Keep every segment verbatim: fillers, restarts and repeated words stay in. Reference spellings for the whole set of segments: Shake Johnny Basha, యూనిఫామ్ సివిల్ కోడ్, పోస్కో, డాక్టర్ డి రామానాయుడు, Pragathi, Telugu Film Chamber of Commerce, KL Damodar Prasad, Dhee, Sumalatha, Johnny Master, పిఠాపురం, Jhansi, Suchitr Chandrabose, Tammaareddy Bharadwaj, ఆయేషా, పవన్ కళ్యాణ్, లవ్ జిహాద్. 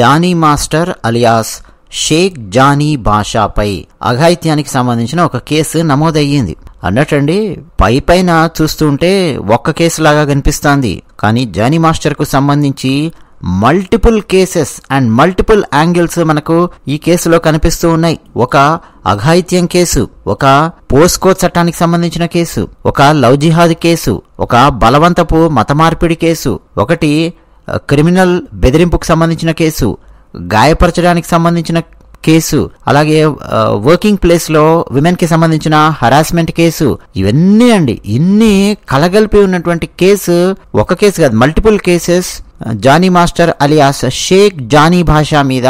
Johnny master alias Shaik Jani భాషాపై అఘాయిత్యానికి సంబంధించిన ఒక కేసు నమోదయ్యింది అన్నట్టండి. పై పైన చూస్తుంటే ఒక్క కేసులాగా కనిపిస్తోంది, కానీ జానీ మాస్టర్కు సంబంధించి multiple cases and multiple angles మనకు ఈ కేసులో కనిపిస్తూ ఉన్నాయి. ఒక అఘాయిత్యం కేసు, ఒక పోస్కో చట్టానికి సంబంధించిన కేసు, ఒక లవ్ జిహాద్ కేసు, ఒక బలవంతపు మత మార్పిడి కేసు, ఒకటి క్రిమినల్ బెదిరింపుకు సంబంధించిన కేసు, గాయపరచడానికి సంబంధించిన కేసు, అలాగే వర్కింగ్ ప్లేస్ లో విమెన్ కి సంబంధించిన హరాస్మెంట్ కేసు. ఇవన్నీ అండి ఇన్ని కలగలిపి ఉన్నటువంటి కేసు, ఒక కేసు కాదు multiple cases Jani master alias Shaik Jani Basha మీద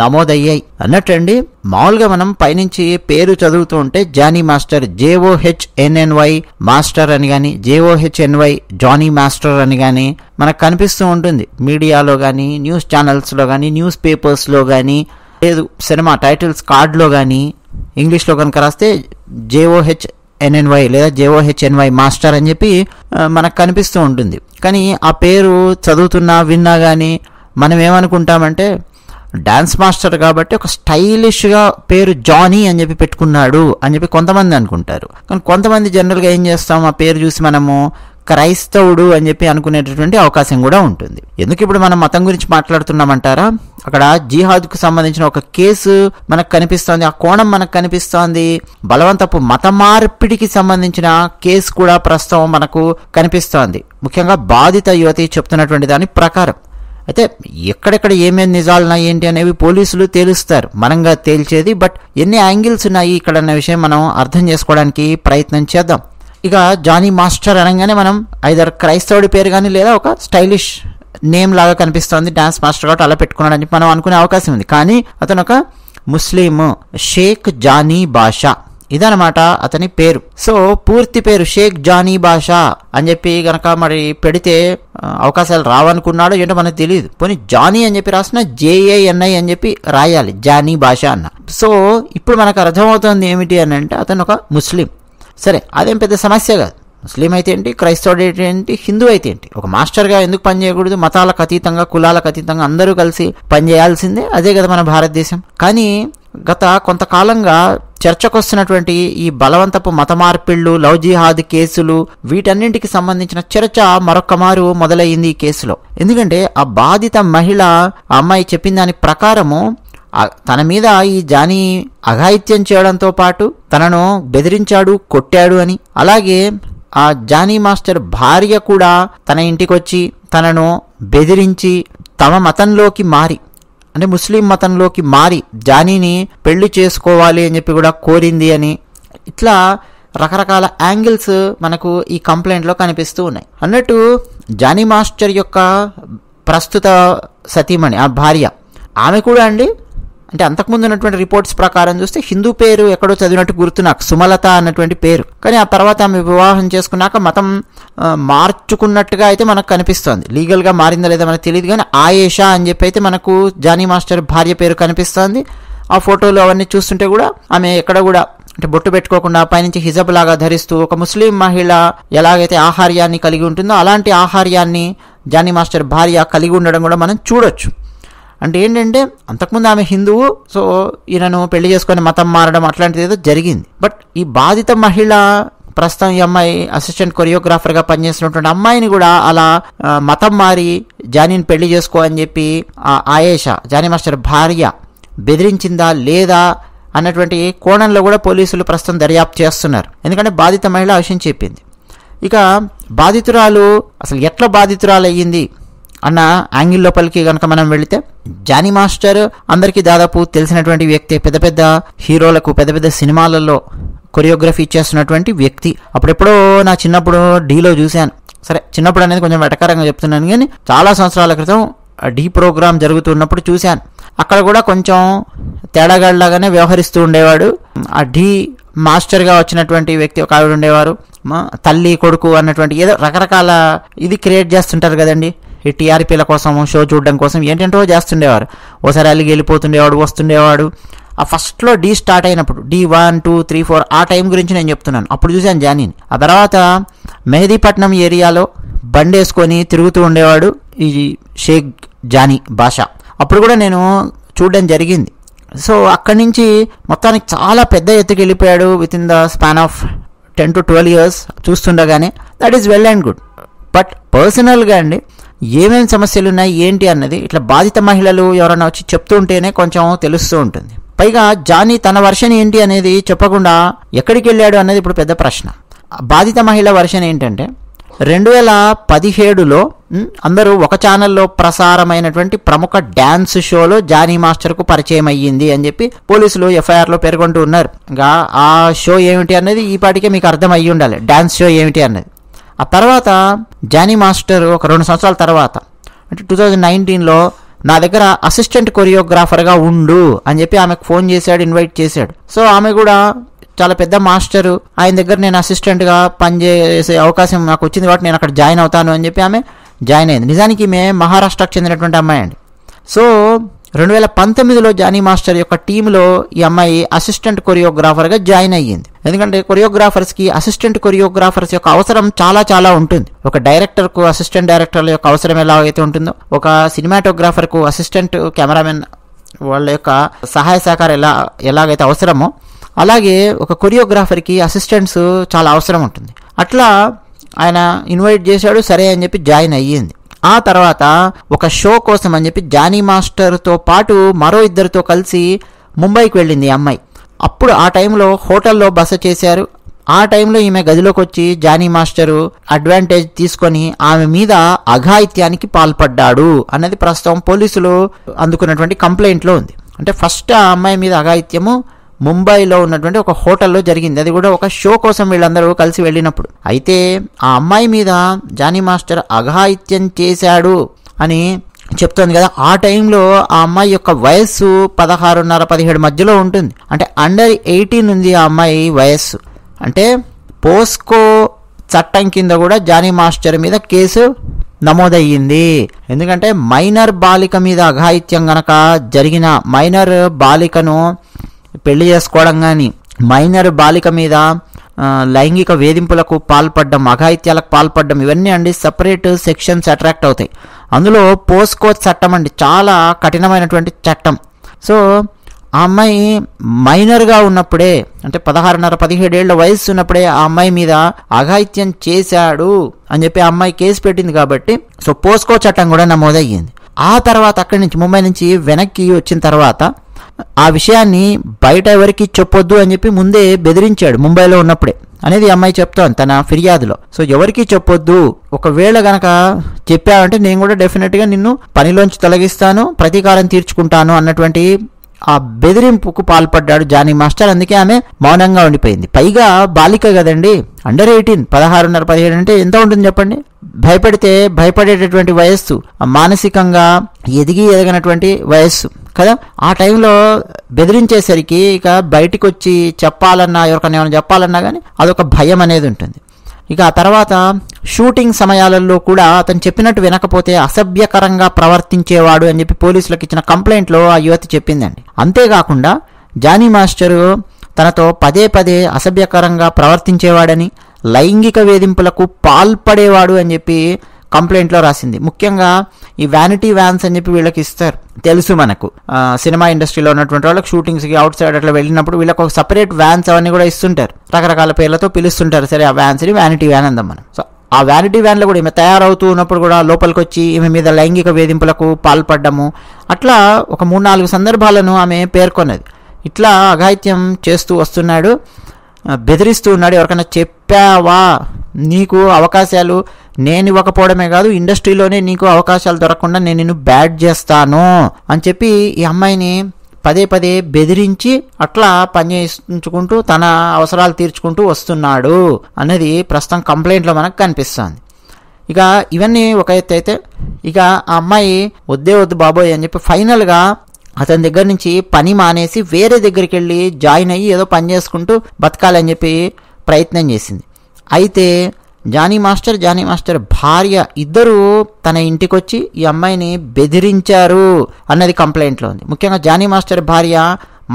నమోదయ్యాయి అన్నట్టండి. మామూలుగా మనం పైనుంచి పేరు చదువుతూ ఉంటే జానీ మాస్టర్ జేఓహెచ్ఎన్ఎన్వై మాస్టర్ అని కానీ జేఓహెచ్ఎన్వై జానీ మాస్టర్ అని కానీ మనకు కనిపిస్తూ ఉంటుంది మీడియాలో కానీ, న్యూస్ ఛానల్స్లో కానీ, న్యూస్ పేపర్స్లో కానీ, లేదు సినిమా టైటిల్స్ కార్డులో కానీ ఇంగ్లీష్లో కనుక రాస్తే జేఓహెచ్ ఎన్ఎన్వై లేదా జేఓహెచ్ఎన్వై మాస్టర్ అని చెప్పి మనకు కనిపిస్తూ ఉంటుంది. కానీ ఆ పేరు చదువుతున్నా విన్నా కానీ మనం ఏమనుకుంటామంటే డాన్స్ మాస్టర్ కాబట్టి ఒక స్టైలిష్గా పేరు జానీ అని చెప్పి పెట్టుకున్నాడు అని చెప్పి కొంతమంది అనుకుంటారు. కానీ కొంతమంది జనరల్గా ఏం చేస్తాం, ఆ పేరు చూసి మనము క్రైస్తవుడు అని చెప్పి అనుకునేటటువంటి అవకాశం కూడా ఉంటుంది. ఎందుకు ఇప్పుడు మనం మతం గురించి మాట్లాడుతున్నామంటారా, అక్కడ జిహాద్కు సంబంధించిన ఒక కేసు మనకు కనిపిస్తోంది, ఆ కోణం మనకు కనిపిస్తోంది. బలవంతపు మత మార్పిడికి సంబంధించిన కేసు కూడా ప్రస్తుతం మనకు కనిపిస్తోంది, ముఖ్యంగా బాధిత యువతి చెప్తున్నటువంటి దాని ప్రకారం. అయితే ఎక్కడెక్కడ ఏమేమి నిజాలున్నా ఏంటి అనేవి పోలీసులు తేలుస్తారు, మనంగా తేల్చేది. బట్ ఎన్ని యాంగిల్స్ ఉన్నాయి ఇక్కడ అన్న విషయం మనం అర్థం చేసుకోవడానికి ప్రయత్నం చేద్దాం. ఇక జానీ మాస్టర్ అనగానే మనం ఐదర్ క్రైస్తవుడి పేరు కానీ లేదా ఒక స్టైలిష్ నేమ్ లాగా కనిపిస్తోంది, డాన్స్ మాస్టర్ కాబట్టి అలా పెట్టుకున్నాడు అని మనం అనుకునే అవకాశం ఉంది. కానీ అతను ఒక ముస్లిం, షేక్ జానీ బాషా, ఇదనమాట అతని పేరు. సో పూర్తి పేరు షేక్ జానీ బాషా అని చెప్పి గనక మరి పెడితే అవకాశాలు రావనుకున్నాడో ఏంటో మనకు తెలియదు. పోనీ జానీ అని చెప్పి రాసిన జేఏఎన్ఐ అని చెప్పి రాయాలి, జానీ బాషా అన్న. సో ఇప్పుడు మనకు అర్థమవుతుంది ఏమిటి అని అంటే అతను ఒక ముస్లిం. సరే, అదేం పెద్ద సమస్య కాదు, ముస్లిం అయితే ఏంటి, క్రైస్తవుడు ఏంటి, హిందూ అయితే ఏంటి, ఒక మాస్టర్గా ఎందుకు పనిచేయకూడదు? మతాలకు అతీతంగా కులాలకు అతీతంగా అందరూ కలిసి పనిచేయాల్సిందే, అదే కదా మన భారతదేశం. కానీ గత కొంతకాలంగా చర్చకు వస్తున్నటువంటి ఈ బలవంతపు మత మార్పిళ్లు, లవ్ జిహాద్ కేసులు, వీటన్నింటికి సంబంధించిన చర్చ మరొక మారు మొదలయ్యింది ఈ కేసులో. ఎందుకంటే ఆ బాధిత మహిళ, ఆ అమ్మాయి చెప్పిన దాని ప్రకారము తన మీద ఈ జానీ అఘాయిత్యం చేయడంతో పాటు తనను బెదిరించాడు, కొట్టాడు అని. అలాగే ఆ జానీ మాస్టర్ భార్య కూడా తన ఇంటికి వచ్చి తనను బెదిరించి తమ మతంలోకి మారి, అంటే ముస్లిం మతంలోకి మారి జానీని పెళ్లి చేసుకోవాలి అని చెప్పి కూడా కోరింది అని. ఇట్లా రకరకాల యాంగిల్స్ మనకు ఈ కంప్లైంట్లో కనిపిస్తూ ఉన్నాయి. అన్నట్టు జానీ మాస్టర్ యొక్క ప్రస్తుత సతీమణి, ఆ భార్య, ఆమె కూడా అండి, అంటే అంతకుముందు ఉన్నటువంటి రిపోర్ట్స్ ప్రకారం చూస్తే హిందూ పేరు ఎక్కడో చదివినట్టు గుర్తు నాకు, సుమలత అన్నటువంటి పేరు. కానీ ఆ తర్వాత ఆమె వివాహం చేసుకున్నాక మతం మార్చుకున్నట్టుగా అయితే మనకు కనిపిస్తోంది. లీగల్గా మారిందా లేదా మనకు తెలియదు, కానీ ఆయేషా అని చెప్పి అయితే మనకు జానీ మాస్టర్ భార్య పేరు కనిపిస్తోంది. ఆ ఫోటోలు అవన్నీ చూస్తుంటే కూడా ఆమె ఎక్కడ కూడా అంటే బొట్టు పెట్టుకోకుండా పైనుంచి హిజబ్ లాగా ధరిస్తూ, ఒక ముస్లిం మహిళ ఎలాగైతే ఆహార్యాన్ని కలిగి ఉంటుందో అలాంటి ఆహార్యాన్ని జానీ మాస్టర్ భార్య కలిగి ఉండడం కూడా మనం చూడొచ్చు. అంటే ఏంటంటే అంతకుముందు ఆమె హిందువు, సో ఈయనను పెళ్లి చేసుకొని మతం మారడం అట్లాంటిది ఏదో జరిగింది. బట్ ఈ బాధిత మహిళ, ప్రస్తుతం ఈ అమ్మాయి అసిస్టెంట్ కొరియోగ్రాఫర్గా పనిచేస్తున్నటువంటి అమ్మాయిని కూడా అలా మతం మారి జానీని పెళ్లి చేసుకో అని చెప్పి ఆయేషా, జానీ మాస్టర్ భార్య, బెదిరించిందా లేదా అన్నటువంటి కోణంలో కూడా పోలీసులు ప్రస్తుతం దర్యాప్తు చేస్తున్నారు. ఎందుకంటే బాధిత మహిళ ఆ విషయం చెప్పింది. ఇక బాధితురాలు అసలు ఎట్లా బాధితురాలు అయ్యింది అన్న యాంగిల్ లోపలికి కనుక మనం వెళితే, జానీ మాస్టర్ అందరికీ దాదాపు తెలిసినటువంటి వ్యక్తి, పెద్ద పెద్ద హీరోలకు పెద్ద పెద్ద సినిమాలలో కొరియోగ్రఫీ చేస్తున్నటువంటి వ్యక్తి. అప్పుడెప్పుడో నా చిన్నప్పుడు డీలో చూశాను. సరే, చిన్నప్పుడు అనేది కొంచెం వెటకారంగా చెప్తున్నాను, కానీ చాలా సంవత్సరాల క్రితం డీ ప్రోగ్రాం జరుగుతున్నప్పుడు చూశాను. అక్కడ కూడా కొంచెం తేడాగాడిలాగానే వ్యవహరిస్తూ ఉండేవాడు. ఆ డీ మాస్టర్గా వచ్చినటువంటి వ్యక్తి ఒక ఆవిడ ఉండేవారు, తల్లి కొడుకు అన్నటువంటి ఏదో రకరకాల ఇది క్రియేట్ చేస్తుంటారు కదండి, ఈ టీఆర్పీల కోసం, షో చూడడం కోసం ఏంటంటో చేస్తుండేవారు. ఓసారి అలిగి వెళ్ళిపోతుండేవాడు, వస్తుండేవాడు. ఆ ఫస్ట్లో డీ స్టార్ట్ అయినప్పుడు, Dhee one two three four ఆ టైం గురించి నేను చెప్తున్నాను, అప్పుడు చూశాను జానీని. ఆ తర్వాత మెహదీపట్నం ఏరియాలో బండి వేసుకొని తిరుగుతూ ఉండేవాడు ఈ షేక్ జానీ భాషా. అప్పుడు కూడా నేను చూడడం జరిగింది. సో అక్కడి నుంచి మొత్తానికి చాలా పెద్ద ఎత్తుకి వెళ్ళిపోయాడు with in the span of ten to twelve years చూస్తుండగానే. That is well and good. But పర్సనల్గా అండి ఏమేమి సమస్యలు ఉన్నాయి ఏంటి అన్నది ఇట్లా బాధిత మహిళలు ఎవరైనా వచ్చి చెప్తూ ఉంటేనే కొంచెం తెలుస్తూ ఉంటుంది. పైగా జానీ తన వర్షన్ ఏంటి అనేది చెప్పకుండా ఎక్కడికి వెళ్ళాడు అన్నది ఇప్పుడు పెద్ద ప్రశ్న. బాధిత మహిళ వర్షన్ ఏంటంటే రెండు వేల పదిహేడులో అందరూ ఒక ఛానల్లో ప్రసారమైనటువంటి ప్రముఖ డ్యాన్స్ షోలో జానీ మాస్టర్కు పరిచయం అయ్యింది అని చెప్పి పోలీసులు ఎఫ్ఐఆర్లో పేర్కొంటూ ఉన్నారు. ఇంకా ఆ షో ఏమిటి అన్నది ఈ పాటికే మీకు అర్థం అయ్యి ఉండాలి, డ్యాన్స్ షో ఏమిటి అన్నది. ఆ తర్వాత జానీ మాస్టర్ ఒక రెండు సంవత్సరాల తర్వాత అంటే టూ థౌజండ్ నైన్టీన్లో నా దగ్గర అసిస్టెంట్ కొరియోగ్రాఫర్గా ఉండు అని చెప్పి ఆమెకు ఫోన్ చేశాడు, ఇన్వైట్ చేశాడు. సో ఆమె కూడా చాలా పెద్ద మాస్టరు, ఆయన దగ్గర నేను అసిస్టెంట్గా పనిచేసే అవకాశం నాకు వచ్చింది కాబట్టి నేను అక్కడ జాయిన్ అవుతాను అని చెప్పి ఆమె జాయిన్ అయింది. నిజానికి ఈమె మహారాష్ట్రకు చెందినటువంటి అమ్మాయి అండి. సో రెండు వేల పంతొమ్మిదిలో జానీ మాస్టర్ యొక్క టీంలో ఈ అమ్మాయి అసిస్టెంట్ కొరియోగ్రాఫర్గా జాయిన్ అయ్యింది. ఎందుకంటే కొరియోగ్రాఫర్స్కి అసిస్టెంట్ కొరియోగ్రాఫర్స్ యొక్క అవసరం చాలా చాలా ఉంటుంది. ఒక డైరెక్టర్కు అసిస్టెంట్ డైరెక్టర్ల యొక్క అవసరం ఎలా అయితే ఉంటుందో, ఒక సినిమాటోగ్రాఫర్కు అసిస్టెంట్ కెమెరామెన్ వాళ్ళ యొక్క సహాయ సహకారం ఎలా ఎలాగైతే అవసరమో అలాగే ఒక కొరియోగ్రాఫర్కి అసిస్టెంట్స్ చాలా అవసరం ఉంటుంది. అట్లా ఆయన ఇన్వైట్ చేశాడు, సరే అని చెప్పి జాయిన్ అయ్యింది. ఆ తర్వాత ఒక షో కోసం అని చెప్పి జానీ మాస్టర్తో పాటు మరో ఇద్దరితో కలిసి ముంబైకి వెళ్ళింది అమ్మాయి. అప్పుడు ఆ టైంలో హోటల్లో బస చేశారు. ఆ టైంలో ఈమె గదిలోకి వచ్చి జానీ మాస్టరు అడ్వాంటేజ్ తీసుకొని ఆమె మీద అఘాయిత్యానికి పాల్పడ్డాడు అన్నది ప్రస్తుతం పోలీసులు అందుకున్నటువంటి కంప్లైంట్లో ఉంది. అంటే ఫస్ట్ ఆ అమ్మాయి మీద అఘాయిత్యము ముంబైలో ఉన్నటువంటి ఒక హోటల్లో జరిగింది, అది కూడా ఒక షో కోసం వీళ్ళందరూ కలిసి వెళ్ళినప్పుడు. అయితే ఆ అమ్మాయి మీద జానీ మాస్టర్ అఘాయిత్యం చేశాడు అని చెప్తోంది కదా, ఆ టైంలో ఆ అమ్మాయి యొక్క వయస్సు పదహారున్నర పదిహేడు మధ్యలో ఉంటుంది. అంటే అండర్ ఎయిటీన్ ఉంది ఆ అమ్మాయి వయస్సు. అంటే పోస్కో చట్టం కింద కూడా జానీ మాస్టర్ మీద కేసు నమోదయ్యింది. ఎందుకంటే మైనర్ బాలిక మీద అఘాయిత్యం గనక జరిగిన, మైనర్ బాలికను పెళ్లి చేసుకోవడం కానీ, మైనర్ బాలిక మీద లైంగిక వేధింపులకు పాల్పడడం, అఘాయిత్యాలకు పాల్పడడం, ఇవన్నీ అండి సపరేట్ సెక్షన్స్ అట్రాక్ట్ అవుతాయి. అందులో పోస్కో చట్టం అండి చాలా కఠినమైనటువంటి చట్టం. సో ఆ అమ్మాయి మైనర్గా ఉన్నప్పుడే, అంటే పదహారున్నర పదిహేడేళ్ల వయసు ఉన్నప్పుడే ఆ అమ్మాయి మీద అఘాయిత్యం చేశాడు అని చెప్పి ఆ అమ్మాయి కేసు పెట్టింది కాబట్టి సో పోస్కో చట్టం కూడా నమోదయ్యింది. ఆ తర్వాత అక్కడి నుంచి ముంబై నుంచి వెనక్కి వచ్చిన తర్వాత ఆ విషయాన్ని బయట ఎవరికి చెప్పొద్దు అని చెప్పి ముందే బెదిరించాడు ముంబైలో ఉన్నప్పుడే అనేది అమ్మాయి చెప్తాను తన ఫిర్యాదులో. సో ఎవరికి చెప్పొద్దు, ఒకవేళ గనక చెప్పావంటే నేను కూడా డెఫినెట్గా నిన్ను పనిలోంచి తొలగిస్తాను, ప్రతీకారం తీర్చుకుంటాను అన్నటువంటి ఆ బెదిరింపుకు పాల్పడ్డాడు జానీ మాస్టర్. అందుకే ఆమె మౌనంగా ఉండిపోయింది. పైగా బాలిక కదండి, అండర్ ఎయిటీన్, పదహారున్నర పదిహేడు అంటే ఎంత ఉంటుంది చెప్పండి. భయపడితే భయపడేటటువంటి వయస్సు, మానసికంగా ఎదిగి ఎదగనటువంటి వయస్సు కదా. ఆ టైంలో బెదిరించేసరికి ఇక బయటకు వచ్చి చెప్పాలన్నా, ఎవరికైనా ఏమైనా చెప్పాలన్నా కానీ అదొక భయం అనేది ఉంటుంది. ఇక ఆ తర్వాత షూటింగ్ సమయాలలో కూడా అతను చెప్పినట్టు వినకపోతే అసభ్యకరంగా ప్రవర్తించేవాడు అని చెప్పి పోలీసులకు ఇచ్చిన కంప్లైంట్లో ఆ యువతి చెప్పిందండి. అంతేకాకుండా జానీ మాస్టరు తనతో పదే పదే అసభ్యకరంగా ప్రవర్తించేవాడని, లైంగిక వేధింపులకు పాల్పడేవాడు అని చెప్పి కంప్లైంట్లో రాసింది. ముఖ్యంగా ఈ వ్యానిటీ వ్యాన్స్ అని చెప్పి వీళ్ళకి ఇస్తారు, తెలుసు మనకు సినిమా ఇండస్ట్రీలో ఉన్నటువంటి వాళ్ళకి షూటింగ్స్కి అవుట్ సైడ్ అట్లా వెళ్ళినప్పుడు వీళ్ళకి ఒక సపరేట్ వ్యాన్స్ అవన్నీ కూడా ఇస్తుంటారు, రకరకాల పేర్లతో పిలుస్తుంటారు. సరే ఆ వ్యాన్స్ని వ్యానిటీ వ్యాన్ అందాం మనం. సో ఆ వ్యానిటీ వ్యాన్లో కూడా ఈమె తయారవుతూ ఉన్నప్పుడు కూడా లోపలికి వచ్చి ఈమె మీద లైంగిక వేధింపులకు పాల్పడ్డము, అట్లా ఒక మూడు నాలుగు సందర్భాలను ఆమె పేర్కొన్నది. ఇట్లా అఘాయిత్యం చేస్తూ వస్తున్నాడు, బెదిరిస్తూ ఉన్నాడు. ఎవరికైనా చెప్పావా నీకు అవకాశాలు నేను ఇవ్వకపోవడమే కాదు, ఇండస్ట్రీలోనే నీకు అవకాశాలు దొరకకుండా నేను నిన్ను బ్యాడ్ చేస్తాను అని చెప్పి ఈ అమ్మాయిని పదే పదే బెదిరించి అట్లా పనిచేయించుకుంటూ తన అవసరాలు తీర్చుకుంటూ వస్తున్నాడు అనేది ప్రస్తుతం కంప్లైంట్లో మనకు కనిపిస్తుంది. ఇక ఇవన్నీ ఒక ఎత్తు అయితే, ఇక ఆ అమ్మాయి వద్దే వద్దు బాబోయ్ అని చెప్పి ఫైనల్గా అతని దగ్గర నుంచి పని మానేసి వేరే దగ్గరికి వెళ్ళి జాయిన్ అయ్యి ఏదో పని చేసుకుంటూ బతకాలని చెప్పి ప్రయత్నం చేసింది. అయితే జానీ మాస్టర్, జానీ మాస్టర్ భార్య ఇద్దరూ తన ఇంటికి వచ్చి ఈ అమ్మాయిని బెదిరించారు అన్నది కంప్లైంట్లో ఉంది. ముఖ్యంగా జానీ మాస్టర్ భార్య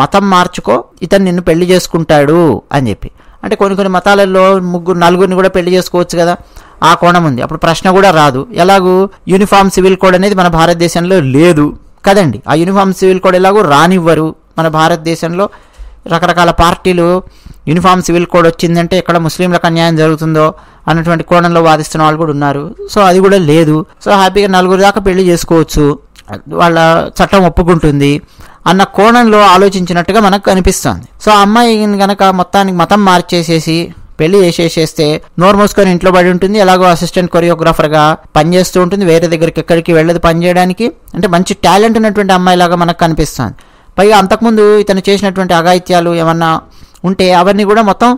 మతం మార్చుకో, ఇతను నిన్ను పెళ్లి చేసుకుంటాడు అని చెప్పి. అంటే కొన్ని కొన్ని మతాలలో ముగ్గురు నలుగురిని కూడా పెళ్లి చేసుకోవచ్చు కదా, ఆ కోణం ఉంది. అప్పుడు ప్రశ్న కూడా రాదు, ఎలాగూ యూనిఫామ్ సివిల్ కోడ్ అనేది మన భారతదేశంలో లేదు కదండి. ఆ యూనిఫామ్ సివిల్ కోడ్ ఎలాగో రానివ్వరు. మన భారతదేశంలో రకరకాల పార్టీలు యూనిఫామ్ సివిల్ కోడ్ వచ్చిందంటే ఎక్కడ ముస్లింలకు అన్యాయం జరుగుతుందో అన్నటువంటి కోణంలో వాదిస్తున్న వాళ్ళు కూడా ఉన్నారు. సో అది కూడా లేదు. సో హ్యాపీగా నలుగురు దాకా పెళ్లి చేసుకోవచ్చు, వాళ్ళ చట్టం ఒప్పుకుంటుంది అన్న కోణంలో ఆలోచించినట్టుగా మనకు కనిపిస్తుంది. సో ఆ అమ్మాయిని కనుక మొత్తానికి మతం మార్చేసేసి పెళ్లి చేసేసేస్తే నోరు మూసుకొని ఇంట్లో పడి ఉంటుంది. ఎలాగో అసిస్టెంట్ కొరియోగ్రాఫర్గా పనిచేస్తూ ఉంటుంది, వేరే దగ్గరికి ఎక్కడికి వెళ్ళదు పని చేయడానికి. అంటే మంచి టాలెంట్ ఉన్నటువంటి అమ్మాయిలాగా మనకు కనిపిస్తుంది. పైగా అంతకుముందు ఇతను చేసినటువంటి అఘాయిత్యాలు ఏమన్నా ఉంటే అవన్నీ కూడా మొత్తం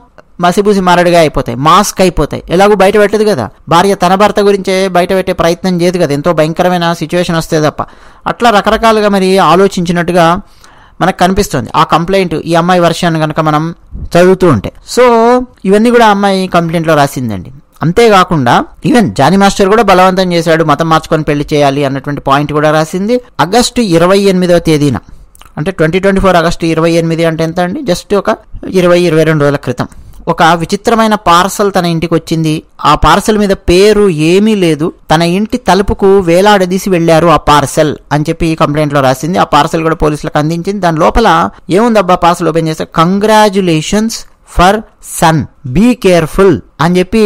మసిబూసి మారడిగా అయిపోతాయి, మాస్క్ అయిపోతాయి. ఎలాగో బయట పెట్టదు కదా, భార్య తన భర్త గురించే బయట పెట్టే ప్రయత్నం చేయదు కదా, ఎంతో భయంకరమైన సిచ్యువేషన్ వస్తే తప్ప. అట్లా రకరకాలుగా మరి ఆలోచించినట్టుగా మనకు కనిపిస్తుంది ఆ కంప్లైంట్, ఈ అమ్మాయి వర్షన్ కనుక మనం చదువుతూ ఉంటే. సో ఇవన్నీ కూడా అమ్మాయి కంప్లైంట్లో రాసిందండి. అంతేకాకుండా ఈవెన్ జానీ మాస్టర్ కూడా బలవంతం చేశాడు, మతం మార్చుకొని పెళ్లి చేయాలి అన్నటువంటి పాయింట్ కూడా రాసింది. ఆగస్టు ఇరవై ఎనిమిదవ తేదీన అంటే ట్వంటీ ట్వంటీ ఫోర్ ఆగస్టు ఇరవై ఎనిమిది అంటే ఎంత అండి, జస్ట్ ఒక ఇరవై ఇరవై రెండు రోజుల క్రితం ఒక విచిత్రమైన పార్సల్ తన ఇంటికి వచ్చింది. ఆ పార్సల్ మీద పేరు ఏమీ లేదు, తన ఇంటి తలుపుకు వేలాడదీసి వెళ్లారు ఆ పార్సల్ అని చెప్పి కంప్లైంట్ లో రాసింది. ఆ పార్సల్ కూడా పోలీసులకు అందించింది. దాని లోపల ఏముందబ్బా పార్సల్ ఓపెన్ చేస్తే congratulations for son be careful అని చెప్పి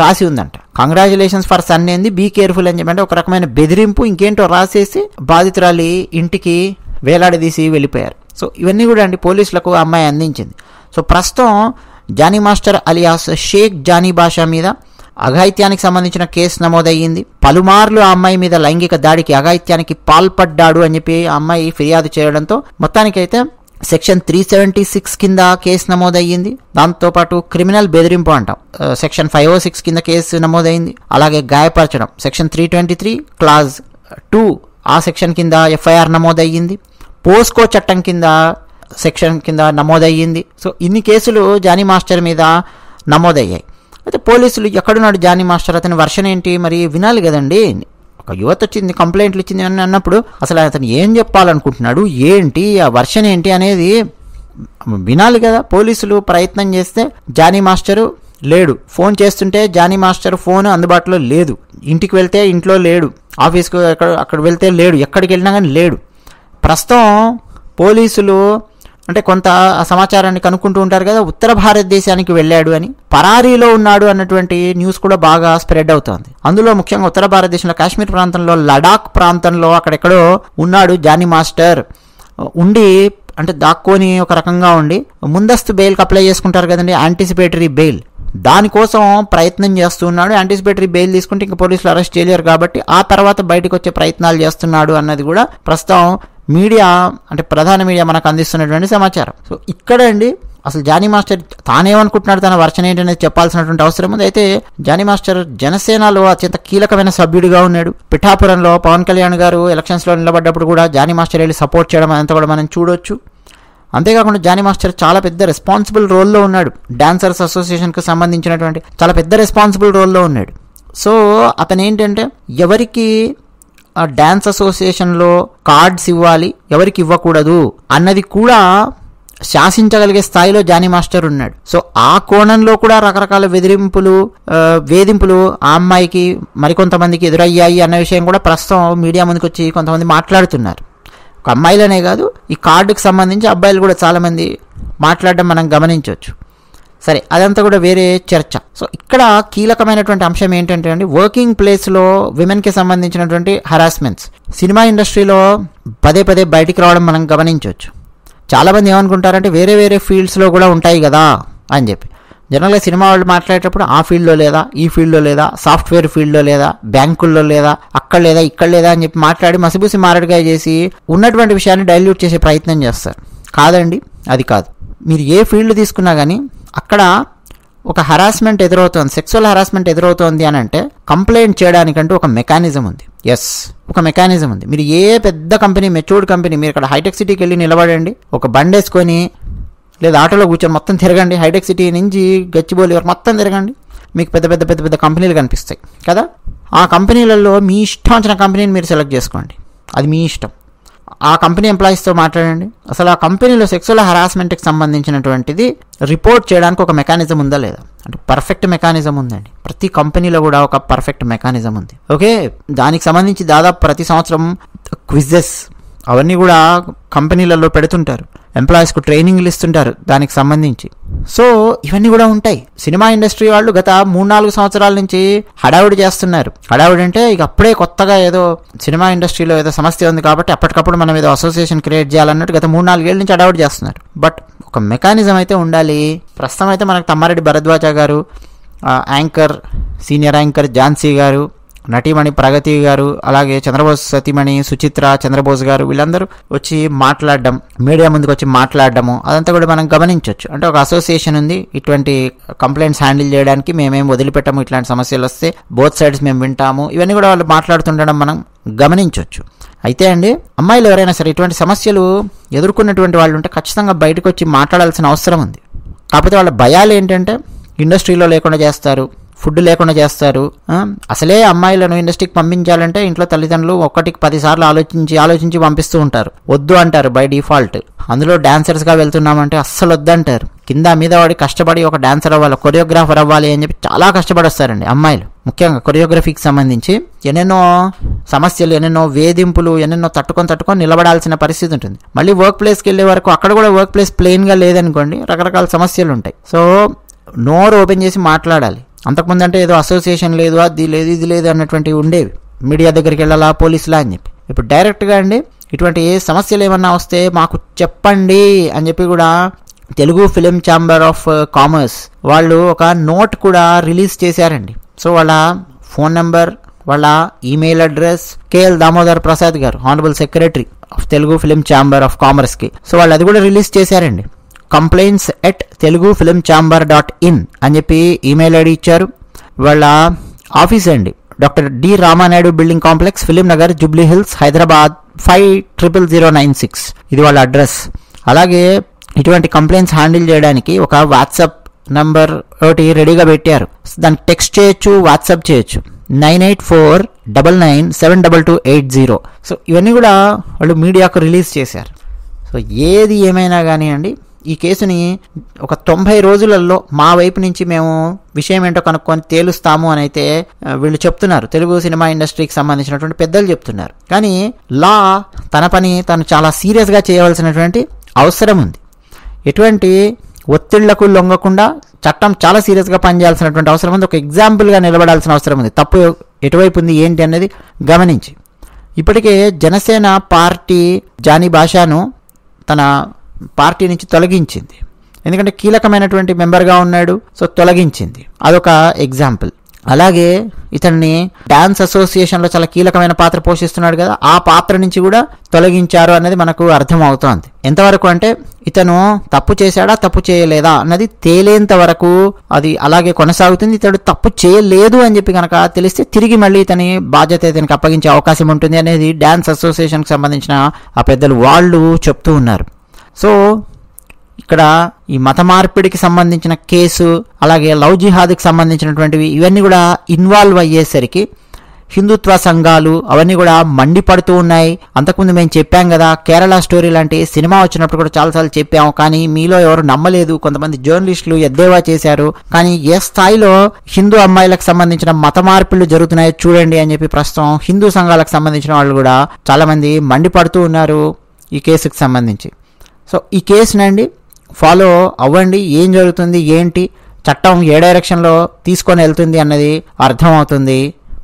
రాసి ఉందంట. కంగ్రాచులేషన్స్ ఫర్ సన్ ఏంది, బీ కేర్ఫుల్ అని చెప్పి అంటే ఒక రకమైన బెదిరింపు ఇంకేంటో రాసేసి బాధితురాలి ఇంటికి వేలాడదీసి వెళ్ళిపోయారు. సో ఇవన్నీ కూడా అండి పోలీసులకు అమ్మాయి అందించింది. సో ప్రస్తుతం జానీ మాస్టర్ అలియాస్ షేక్ జానీ బాషా మీద అఘాయిత్యానికి సంబంధించిన కేసు నమోదయ్యింది. పలుమార్లు ఆ అమ్మాయి మీద లైంగిక దాడికి, అఘాయిత్యానికి పాల్పడ్డాడు అని చెప్పి ఆ అమ్మాయి ఫిర్యాదు చేయడంతో మొత్తానికైతే సెక్షన్ త్రీ సెవెంటీ సిక్స్ కింద కేసు నమోదయ్యింది. దాంతోపాటు క్రిమినల్ బెదిరింపు అంటాం సెక్షన్ ఫైవ్ ఓ సిక్స్ కింద కేసు నమోదయ్యింది. అలాగే గాయపరచడం section three twenty three clause two ఆ సెక్షన్ కింద ఎఫ్ఐఆర్ నమోదయ్యింది. పోస్కో చట్టం కింద సెక్షన్ కింద నమోదయ్యింది. సో ఇన్ని కేసులు జానీ మాస్టర్ మీద నమోదయ్యాయి. అయితే పోలీసులు ఎక్కడున్నాడు జానీ మాస్టర్, అతని వర్షన్ ఏంటి మరి వినాలి కదండి. ఒక యువత వచ్చింది కంప్లైంట్లు ఇచ్చింది అని అన్నప్పుడు అసలు అతను ఏం చెప్పాలనుకుంటున్నాడు, ఏంటి ఆ వర్షన్ ఏంటి అనేది వినాలి కదా. పోలీసులు ప్రయత్నం చేస్తే జానీ మాస్టరు లేడు. ఫోన్ చేస్తుంటే జానీ మాస్టర్ ఫోన్ అందుబాటులో లేదు, ఇంటికి వెళ్తే ఇంట్లో లేడు, ఆఫీస్కు ఎక్కడ అక్కడ వెళ్తే లేడు, ఎక్కడికి వెళ్ళినా కానీ లేడు. ప్రస్తుతం పోలీసులు అంటే కొంత సమాచారాన్ని కనుక్కుంటూ ఉంటారు కదా, ఉత్తర భారతదేశానికి వెళ్ళాడు అని, పరారీలో ఉన్నాడు అన్నటువంటి న్యూస్ కూడా బాగా స్ప్రెడ్ అవుతోంది. అందులో ముఖ్యంగా ఉత్తర భారతదేశంలో కాశ్మీర్ ప్రాంతంలో, లడాక్ ప్రాంతంలో అక్కడెక్కడో ఉన్నాడు జానీ మాస్టర్ ఉండి, అంటే దాక్కొని ఒక రకంగా ఉండి ముందస్తు బెయిల్కి అప్లై చేసుకుంటారు కదండి, యాంటిసిపేటరీ బెయిల్, దానికోసం ప్రయత్నం చేస్తున్నాడు. యాంటిసిపేటరీ బెయిల్ తీసుకుంటే ఇంకా పోలీసులు అరెస్ట్ చేయలేరు కాబట్టి ఆ తర్వాత బయటకు వచ్చే ప్రయత్నాలు చేస్తున్నాడు అన్నది కూడా ప్రస్తుతం మీడియా అంటే ప్రధాన మీడియా మనకు అందిస్తున్నటువంటి సమాచారం. సో ఇక్కడ అండి అసలు జానీ మాస్టర్ తానేమనుకుంటున్నాడు, తన వర్షన్ ఏంటనేది చెప్పాల్సినటువంటి అవసరం ఉంది. అయితే జానీ మాస్టర్ జనసేనలో అత్యంత కీలకమైన సభ్యుడిగా ఉన్నాడు. పిఠాపురంలో పవన్ కళ్యాణ్ గారు ఎలక్షన్స్లో నిలబడ్డప్పుడు కూడా జానీ మాస్టర్ వెళ్ళి సపోర్ట్ చేయడం అంతా కూడా మనం చూడొచ్చు. అంతేకాకుండా జానీ మాస్టర్ చాలా పెద్ద రెస్పాన్సిబుల్ రోల్లో ఉన్నాడు, డాన్సర్స్ అసోసియేషన్కి సంబంధించినటువంటి చాలా పెద్ద రెస్పాన్సిబుల్ రోల్లో ఉన్నాడు. సో అతను ఏంటంటే ఎవరికి డ్యాన్స్ అసోసియేషన్లో కార్డ్స్ ఇవ్వాలి, ఎవరికి ఇవ్వకూడదు అన్నది కూడా శాసించగలిగే స్థాయిలో జానీ మాస్టర్ ఉన్నాడు. సో ఆ కోణంలో కూడా రకరకాల బెదిరింపులు, వేధింపులు ఆ అమ్మాయికి మరికొంతమందికి ఎదురయ్యాయి అన్న విషయం కూడా ప్రస్తుతం మీడియా ముందుకు వచ్చి కొంతమంది మాట్లాడుతున్నారు. ఒక అమ్మాయిలనే కాదు, ఈ కార్డుకు సంబంధించి అబ్బాయిలు కూడా చాలామంది మాట్లాడడం మనం గమనించవచ్చు. సరే, అదంతా కూడా వేరే చర్చ. సో ఇక్కడ కీలకమైనటువంటి అంశం ఏంటంటే అండి, వర్కింగ్ ప్లేస్లో విమెన్కి సంబంధించినటువంటి హరాస్మెంట్స్ సినిమా ఇండస్ట్రీలో పదే పదే బయటికి రావడం మనం గమనించవచ్చు. చాలామంది ఏమనుకుంటారంటే వేరే వేరే ఫీల్డ్స్లో కూడా ఉంటాయి కదా అని చెప్పి, జనరల్గా సినిమా వాళ్ళు మాట్లాడేటప్పుడు ఆ ఫీల్డ్లో లేదా, ఈ ఫీల్డ్లో లేదా, సాఫ్ట్వేర్ ఫీల్డ్లో లేదా, బ్యాంకుల్లో లేదా, అక్కడ లేదా, ఇక్కడ లేదా అని చెప్పి మాట్లాడి మసిబూసి మారడిగా చేసి ఉన్నటువంటి విషయాన్ని డైల్యూట్ చేసే ప్రయత్నం చేస్తారు. కాదండి, అది కాదు. మీరు ఏ ఫీల్డ్ తీసుకున్నా కానీ అక్కడ ఒక హరాస్మెంట్ ఎదురవుతోంది, సెక్సువల్ హరాస్మెంట్ ఎదురవుతోంది అని అంటే కంప్లైంట్ చేయడానికంటూ ఒక మెకానిజం ఉంది. ఎస్, ఒక మెకానిజం ఉంది. మీరు ఏ పెద్ద కంపెనీ, మెచ్యూర్డ్ కంపెనీ, మీరు ఇక్కడ హైటెక్ సిటీకి వెళ్ళి నిలబడండి, ఒక బండేసుకొని లేదా ఆటోలో కూర్చొని మొత్తం తిరగండి, హైటెక్ సిటీ నుంచి గచ్చిబౌలి వరకు మొత్తం తిరగండి, మీకు పెద్ద పెద్ద పెద్ద పెద్ద కంపెనీలు కనిపిస్తాయి కదా. ఆ కంపెనీలలో మీ ఇష్టం వచ్చిన కంపెనీని మీరు సెలెక్ట్ చేసుకోండి, అది మీ ఇష్టం. ఆ కంపెనీ ఎంప్లాయీస్తో మాట్లాడండి, అసలు ఆ కంపెనీలో సెక్సువల్ హరాస్మెంట్కి సంబంధించినటువంటిది రిపోర్ట్ చేయడానికి ఒక మెకానిజం ఉందా లేదా అంటే పర్ఫెక్ట్ మెకానిజం ఉందండి. ప్రతి కంపెనీలో కూడా ఒక పర్ఫెక్ట్ మెకానిజం ఉంది. ఓకే, దానికి సంబంధించి దాదాపు ప్రతి సంవత్సరం క్విజెస్, అవన్నీ కూడా కంపెనీలలో పెడుతుంటారు, ఎంప్లాయీస్కు ట్రైనింగ్లు ఇస్తుంటారు దానికి సంబంధించి. సో ఇవన్నీ కూడా ఉంటాయి. సినిమా ఇండస్ట్రీ వాళ్ళు గత మూడు నాలుగు సంవత్సరాల నుంచి హడావుడి చేస్తున్నారు. హడావుడి అంటే ఇక అప్పుడే కొత్తగా ఏదో సినిమా ఇండస్ట్రీలో ఏదో సమస్య ఉంది కాబట్టి అప్పటికప్పుడు మనం ఏదో అసోసియేషన్ క్రియేట్ చేయాలన్నట్టు గత మూడు నాలుగేళ్ల నుంచి హడావుడి చేస్తున్నారు. బట్ ఒక మెకానిజం అయితే ఉండాలి. ప్రస్తుతం అయితే మనకు తమ్మారెడ్డి భరద్వాజ గారు, యాంకర్ సీనియర్ యాంకర్ ఝాన్సీ గారు, నటీమణి ప్రగతి గారు, అలాగే చంద్రబోస్ సతీమణి సుచిత్ర చంద్రబోస్ గారు, వీళ్ళందరూ వచ్చి మాట్లాడడం, మీడియా ముందుకు వచ్చి మాట్లాడడము అదంతా కూడా మనం గమనించవచ్చు. అంటే ఒక అసోసియేషన్ ఉంది, ఇటువంటి కంప్లైంట్స్ హ్యాండిల్ చేయడానికి మేమేం వదిలిపెట్టాము, ఇట్లాంటి సమస్యలు వస్తే బోత్ సైడ్స్ మేము వింటాము, ఇవన్నీ కూడా వాళ్ళు మాట్లాడుతుండడం మనం గమనించవచ్చు. అయితే అండి, అమ్మాయిలు ఎవరైనా సరే ఇటువంటి సమస్యలు ఎదుర్కొన్నటువంటి వాళ్ళు ఉంటే ఖచ్చితంగా బయటకు వచ్చి మాట్లాడాల్సిన అవసరం ఉంది. కాకపోతే వాళ్ళ భయాలు ఏంటంటే ఇండస్ట్రీలో లేకుండా చేస్తారు, ఫుడ్ లేకుండా చేస్తారు. అసలే అమ్మాయిలను ఇండస్ట్రీకి పంపించాలంటే ఇంట్లో తల్లిదండ్రులు ఒక్కటికి పదిసార్లు ఆలోచించి ఆలోచించి పంపిస్తూ ఉంటారు. వద్దు అంటారు బై డిఫాల్ట్. అందులో డాన్సర్స్గా వెళ్తున్నామంటే అస్సలు వద్దంటారు. కింద మీద వాడి కష్టపడి ఒక డాన్సర్ అవ్వాలి, కొరియోగ్రాఫర్ అవ్వాలి అని చెప్పి చాలా కష్టపడి వస్తారండి అమ్మాయిలు. ముఖ్యంగా కొరియోగ్రఫీకి సంబంధించి ఎన్నెన్నో సమస్యలు, ఎన్నెన్నో వేధింపులు, ఎన్నెన్నో తట్టుకొని తట్టుకొని నిలబడాల్సిన పరిస్థితి ఉంటుంది. మళ్ళీ వర్క్ ప్లేస్కి వెళ్ళే వరకు అక్కడ కూడా వర్క్ ప్లేస్ ప్లెయిన్గా లేదనుకోండి, రకరకాల సమస్యలు ఉంటాయి. సో నోరు ఓపెన్ చేసి మాట్లాడాలి. అంతకుముందు అంటే ఏదో అసోసియేషన్ లేదు, అది లేదు, ఇది లేదు అన్నటువంటివి ఉండేవి. మీడియా దగ్గరికి వెళ్ళాలా, పోలీసులా అని చెప్పి. ఇప్పుడు డైరెక్ట్గా అండి, ఇటువంటి ఏ సమస్యలు ఏమన్నా వస్తే మాకు చెప్పండి అని చెప్పి కూడా Telugu film chamber of commerce వాళ్ళు ఒక నోట్ కూడా రిలీజ్ చేశారండి. సో వాళ్ళ ఫోన్ నెంబర్, వాళ్ళ email address KL Damodar Prasad గారు, honourable secretary of Telugu film chamber of కామర్స్కి, సో వాళ్ళు అది కూడా రిలీజ్ చేశారండి. Complaints at Telugu film Chamber dot in అని చెప్పి ఈమెయిల్ ఐడి ఇచ్చారు. వాళ్ళ ఆఫీస్ అండి డాక్టర్ డి రామానాయుడు building complex, film Nagar, Jubilee hills, Hyderabad five triple zero nine six, ఇది వాళ్ళ అడ్రస్. అలాగే ఇటువంటి కంప్లైంట్స్ హ్యాండిల్ చేయడానికి ఒక వాట్సాప్ నంబర్ ఒకటి రెడీగా పెట్టారు. దానికి టెక్స్ట్ చేయొచ్చు, వాట్సాప్ చేయొచ్చు, nine eight four double nine seven double two eight zero. So ఇవన్నీ కూడా వాళ్ళు మీడియాకు రిలీజ్ చేశారు. సో ఏది ఏమైనా కానీ అండి, ఈ కేసుని ఒక తొంభై రోజులలో మా వైపు నుంచి మేము విషయం ఏంటో కనుక్కొని తేలుస్తాము అని అయితే వీళ్ళు చెప్తున్నారు. తెలుగు సినిమా ఇండస్ట్రీకి సంబంధించినటువంటి పెద్దలు చెప్తున్నారు. కానీ లా తన పని తను చాలా సీరియస్గా చేయవలసినటువంటి అవసరం ఉంది. ఎటువంటి ఒత్తిళ్లకు లొంగకుండా చట్టం చాలా సీరియస్గా పనిచేయాల్సినటువంటి అవసరం ఉంది. ఒక ఎగ్జాంపుల్గా నిలబడాల్సిన అవసరం ఉంది. తప్పు ఎటువైపు ఉంది, ఏంటి అనేది గమనించి. ఇప్పటికే జనసేన పార్టీ జానీ బాషాను తన పార్టీ నుంచి తొలగించింది. ఎందుకంటే కీలకమైనటువంటి మెంబర్గా ఉన్నాడు, సో తొలగించింది. అదొక ఎగ్జాంపుల్. అలాగే ఇతన్ని డాన్స్ అసోసియేషన్లో చాలా కీలకమైన పాత్ర పోషిస్తున్నాడు కదా, ఆ పాత్ర నుంచి కూడా తొలగించారు అనేది మనకు అర్థం అవుతోంది. ఎంతవరకు అంటే ఇతను తప్పు చేశాడా, తప్పు చేయలేదా అన్నది తేలేంత వరకు అది అలాగే కొనసాగుతుంది. ఇతడు తప్పు చేయలేదు అని చెప్పి కనుక తెలిస్తే తిరిగి మళ్ళీ ఇతని బాధ్యత ఇతనికి అప్పగించే అవకాశం ఉంటుంది అనేది డాన్స్ అసోసియేషన్కి సంబంధించిన ఆ పెద్దలు వాళ్ళు చెప్తూ ఉన్నారు. సో ఇక్కడ ఈ మత మార్పిడికి సంబంధించిన కేసు, అలాగే లవ్ జిహాద్కి సంబంధించినటువంటివి, ఇవన్నీ కూడా ఇన్వాల్వ్ అయ్యేసరికి హిందుత్వ సంఘాలు అవన్నీ కూడా మండిపడుతూ ఉన్నాయి. అంతకుముందు మేము చెప్పాం కదా, కేరళ స్టోరీ లాంటి సినిమా వచ్చినప్పుడు కూడా చాలాసార్లు చెప్పాము, కానీ మీలో ఎవరు నమ్మలేదు. కొంతమంది జర్నలిస్టులు ఎద్దేవా చేశారు. కానీ ఏ స్థాయిలో హిందూ అమ్మాయిలకు సంబంధించిన మత మార్పిళ్లు జరుగుతున్నాయో చూడండి అని చెప్పి ప్రస్తుతం హిందూ సంఘాలకు సంబంధించిన వాళ్ళు కూడా చాలామంది మండిపడుతూ ఉన్నారు ఈ కేసుకు సంబంధించి. సో ఈ కేసునండి ఫాలో అవ్వండి, ఏం జరుగుతుంది, ఏంటి, చట్టం ఏ డైరెక్షన్లో తీసుకొని వెళ్తుంది అన్నది అర్థం అవుతుంది.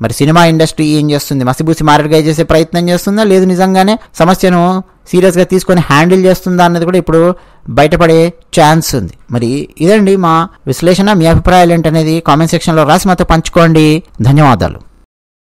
మరి సినిమా ఇండస్ట్రీ ఏం చేస్తుంది? మసిబూసి మారేడుగా చేసే ప్రయత్నం చేస్తుందా, లేదు నిజంగానే సమస్యను సీరియస్గా తీసుకొని హ్యాండిల్ చేస్తుందా అన్నది కూడా ఇప్పుడు బయటపడే ఛాన్స్ ఉంది. మరి ఇదండి మా విశ్లేషణ. మీ అభిప్రాయాలు ఏంటనేది కామెంట్ సెక్షన్లో రాసి మాతో పంచుకోండి. ధన్యవాదాలు.